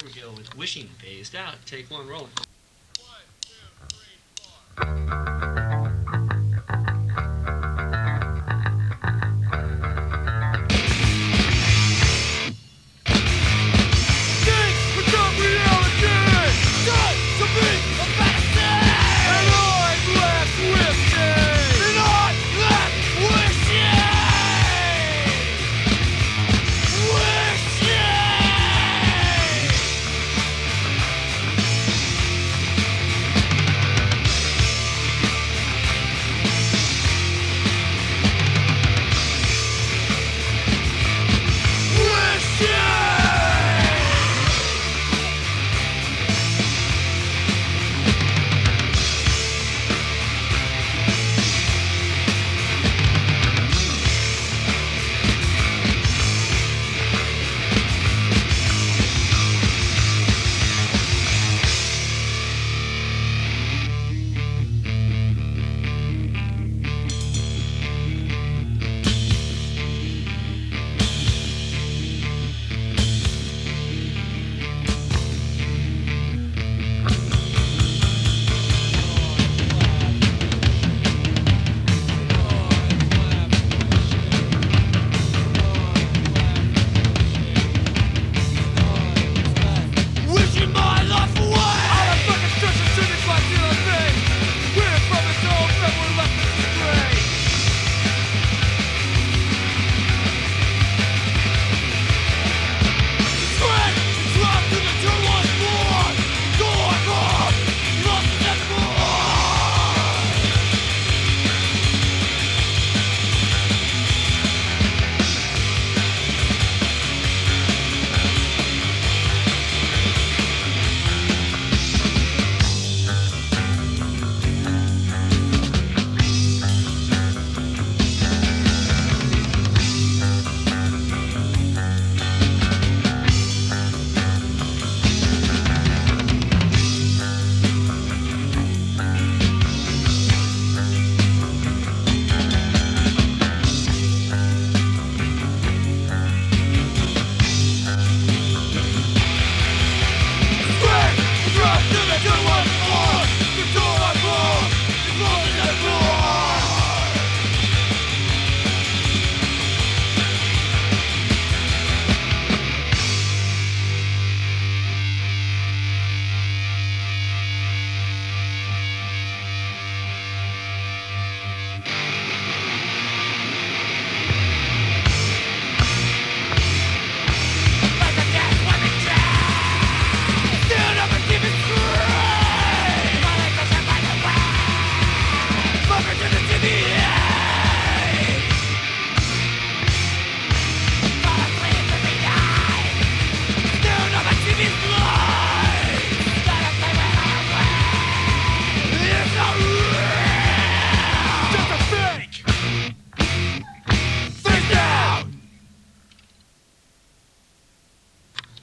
Here we go with Wishing Phased Out. Take one, rolling.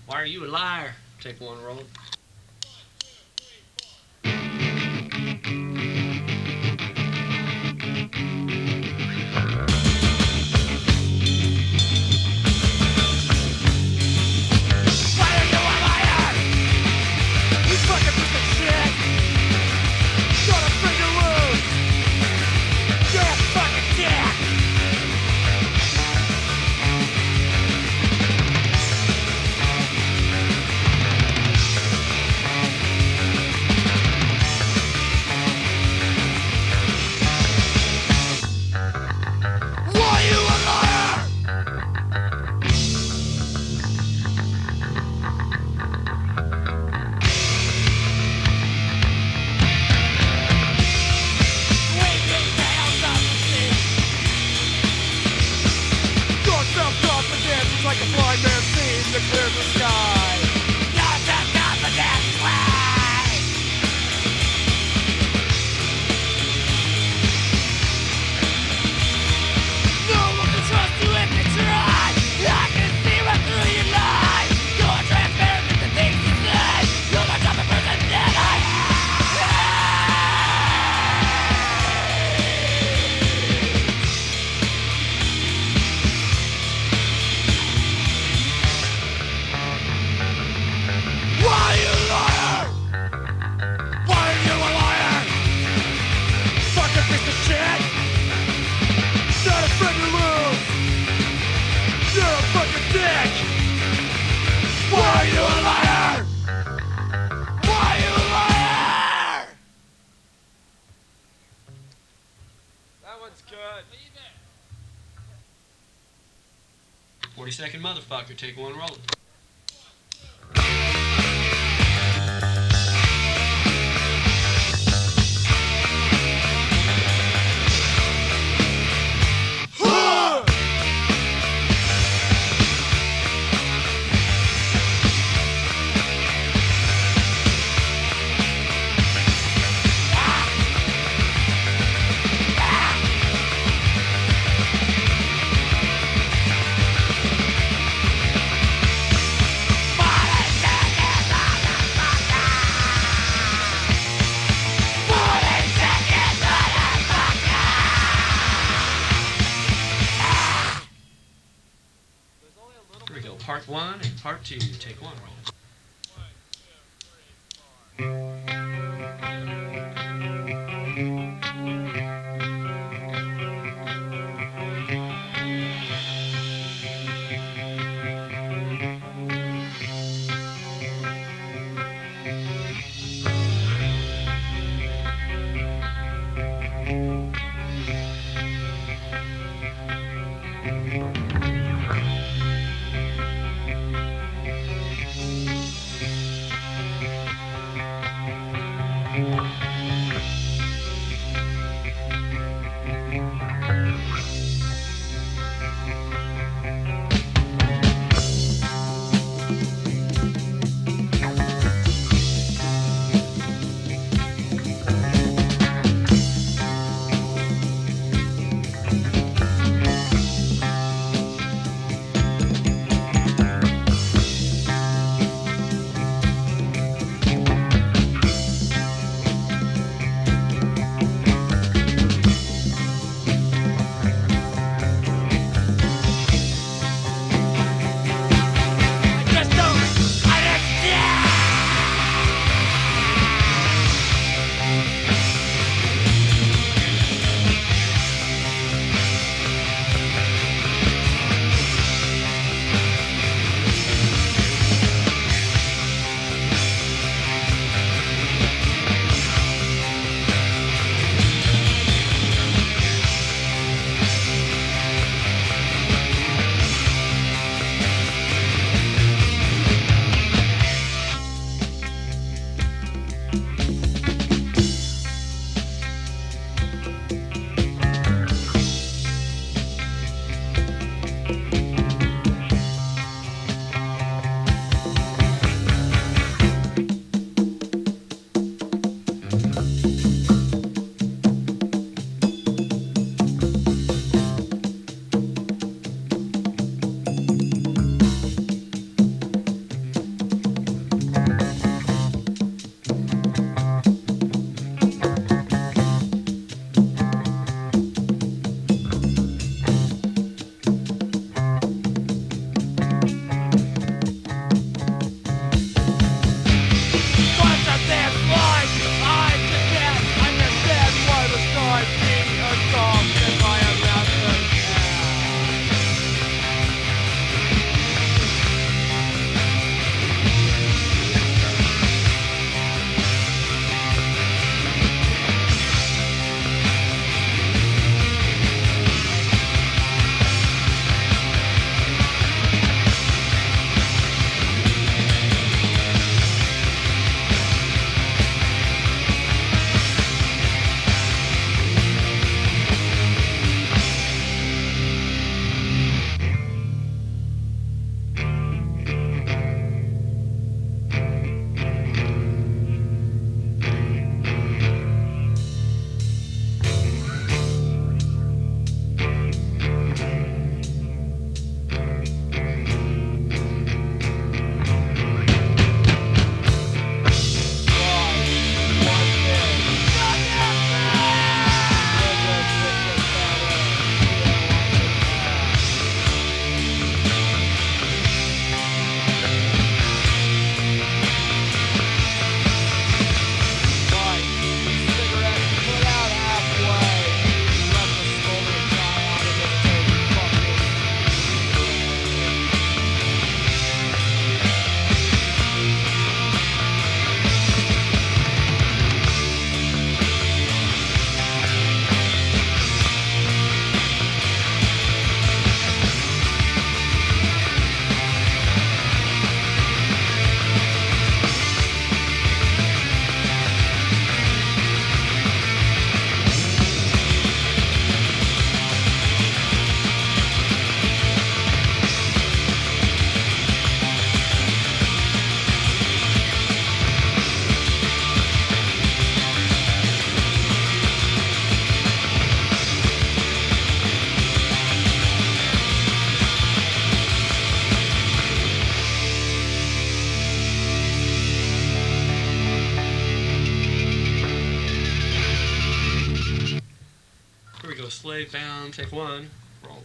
Why are you a liar? Take one, roll. good. 40-second motherfucker, take one roll. Part one and part two, take one roll. slave bound, take one, roll.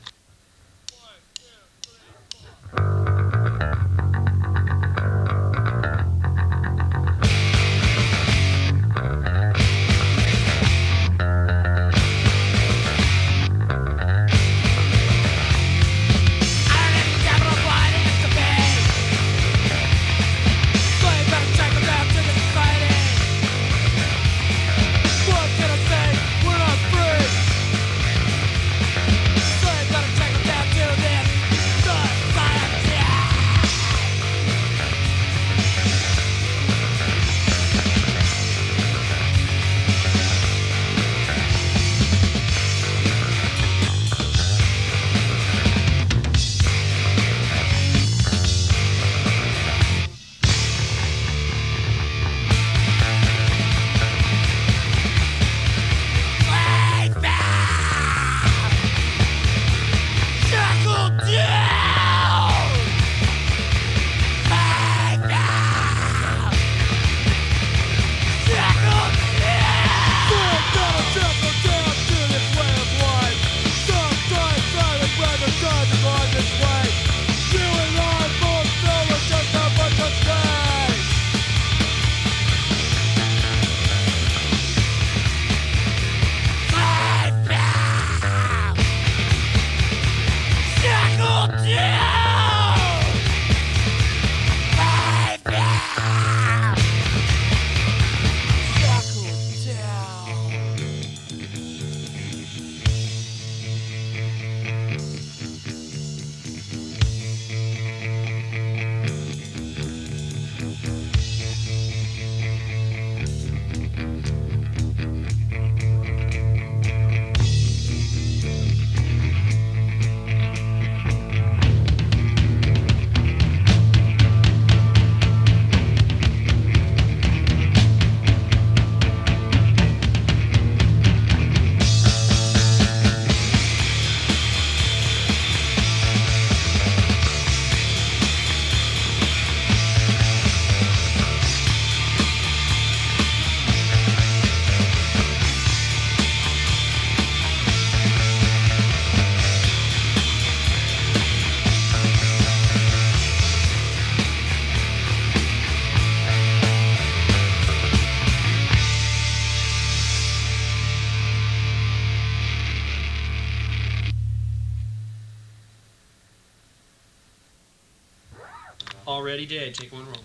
Already did. Take one roll.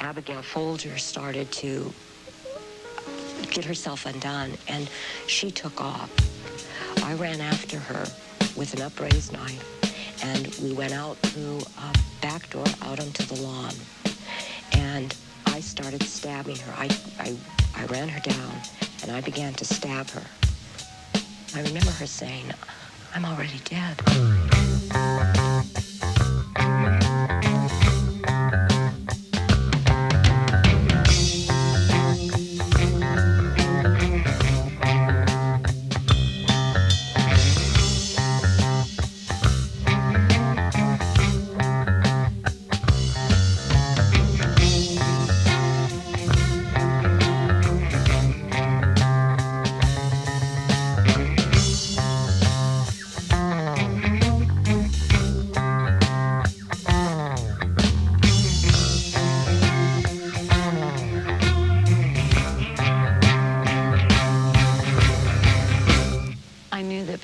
Abigail Folger started to get herself undone, and she took off. I ran after her with an upraised knife, and we went out through a back door out onto the lawn. And I started stabbing her. I ran her down, and I began to stab her. I remember her saying, "I'm already dead."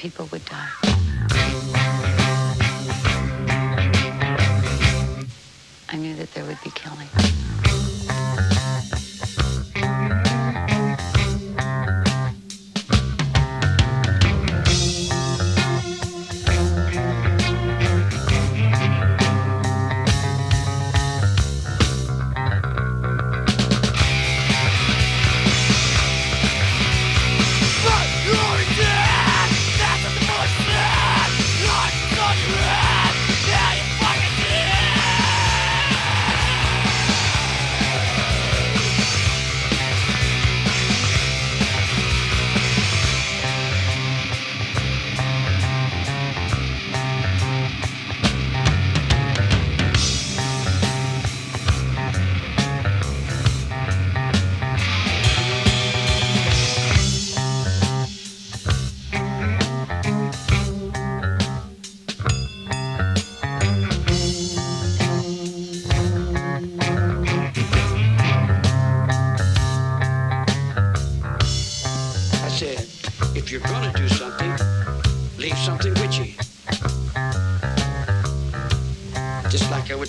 People would die. I knew that there would be killing.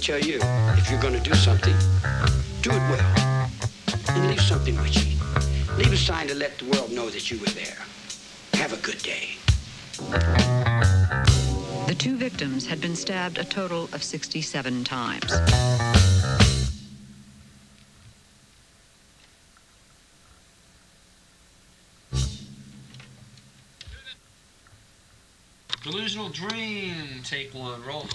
tell you, if you're going to do something, do it well. And leave something on you. Leave a sign to let the world know that you were there. Have a good day. The two victims had been stabbed a total of 67 times. Delusional Dream, take one, roll.